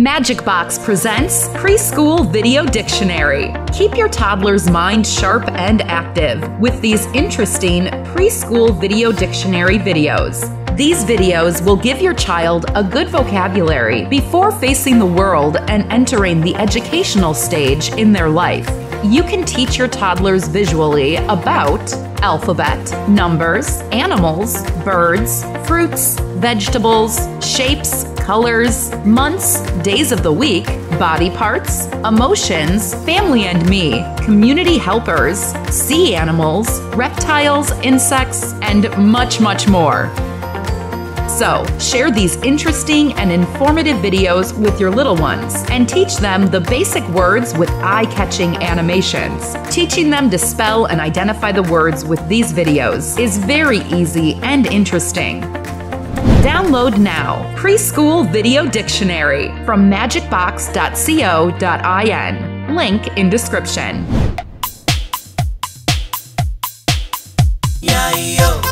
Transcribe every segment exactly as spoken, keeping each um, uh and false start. Magic Box presents Preschool Video Dictionary. Keep your toddler's mind sharp and active with these interesting preschool video dictionary videos. These videos will give your child a good vocabulary before facing the world and entering the educational stage in their life. You can teach your toddlers visually about alphabet, numbers, animals, birds, fruits, vegetables, shapes, colors, months, days of the week, body parts, emotions, family and me, community helpers, sea animals, reptiles, insects, and much, much more. So, share these interesting and informative videos with your little ones and teach them the basic words with eye-catching animations. Teaching them to spell and identify the words with these videos is very easy and interesting. Download now Preschool Video Dictionary from magic box dot co dot in. Link in description. Yeah, yo.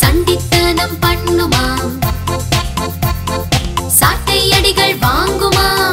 Sanditanam pannuma, saattai adigal vaanguma.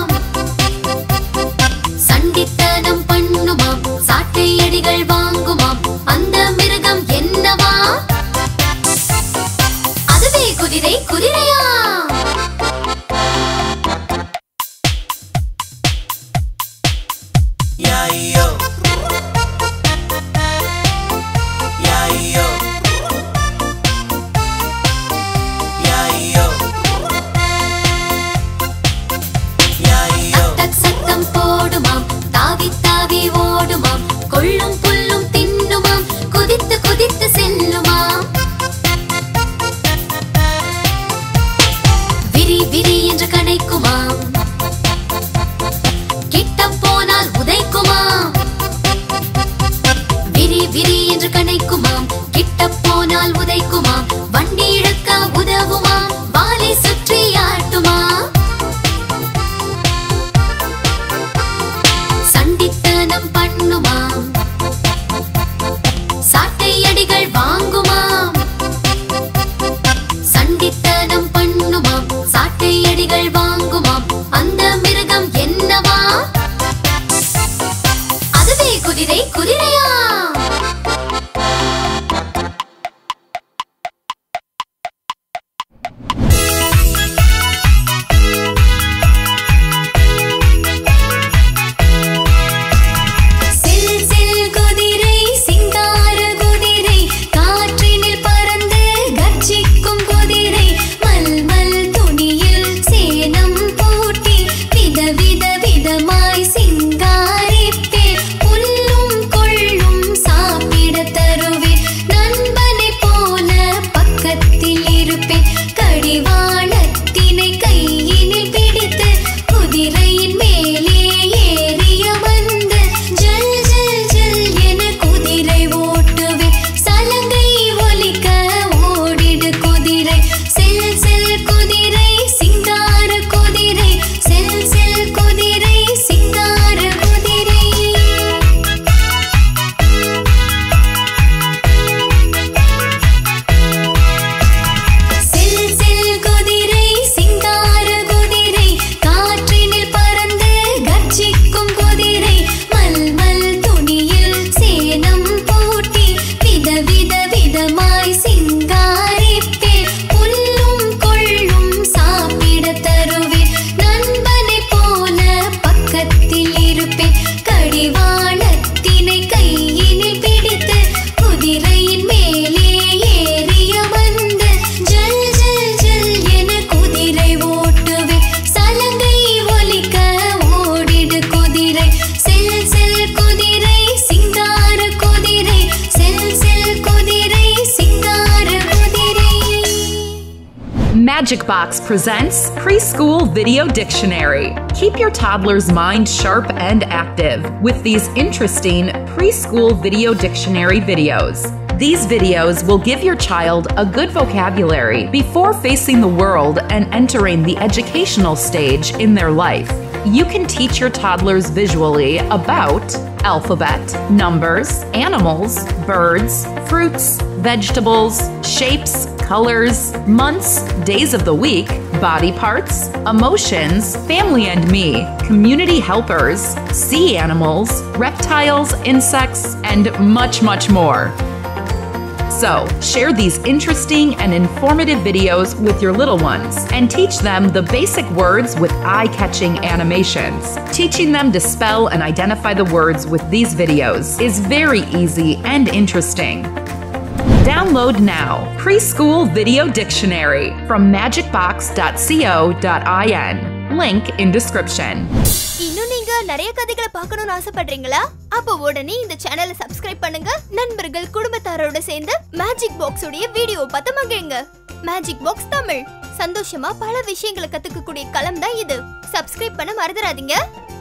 Magic Box presents Preschool Video Dictionary. Keep your toddler's mind sharp and active with these interesting preschool video dictionary videos. These videos will give your child a good vocabulary before facing the world and entering the educational stage in their life. You can teach your toddlers visually about alphabet, numbers, animals, birds, fruits, vegetables, shapes, colors, months, days of the week, body parts, emotions, family and me, community helpers, sea animals, reptiles, insects, and much, much more. So, share these interesting and informative videos with your little ones and teach them the basic words with eye-catching animations. Teaching them to spell and identify the words with these videos is very easy and interesting. Download now Preschool Video Dictionary from magic box dot co dot in. Link in description. நிறைய கதைகளை பார்க்கணும்னு ஆசைப்படுறீங்களா? அப்ப உடனே இந்த சேனலை subscribe பண்ணுங்க. நண்பர்கள் குடும்பத்தாரோட சேர்ந்து Magic Box உடைய வீடியோ பார்த்து மகிழுங்க. Magic Box தமிழ் சந்தோஷமா பல விஷயங்களை கத்துக்கக்கூடிய களம் தான் இது. சப்ஸ்கிரைப் பண்ண மறந்துடாதீங்க.